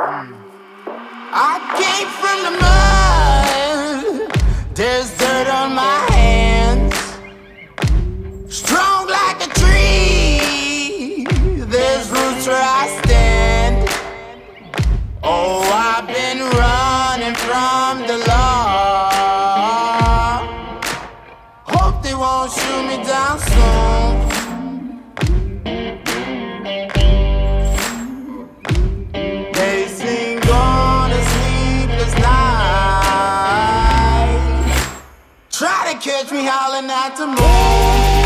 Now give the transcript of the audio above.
I came from the mud, there's dirt on my hands. Strong like a tree, there's roots where I stand. Oh, I've been running from the law. Hope they won't shoot me down soon. Catch me howling at the moon.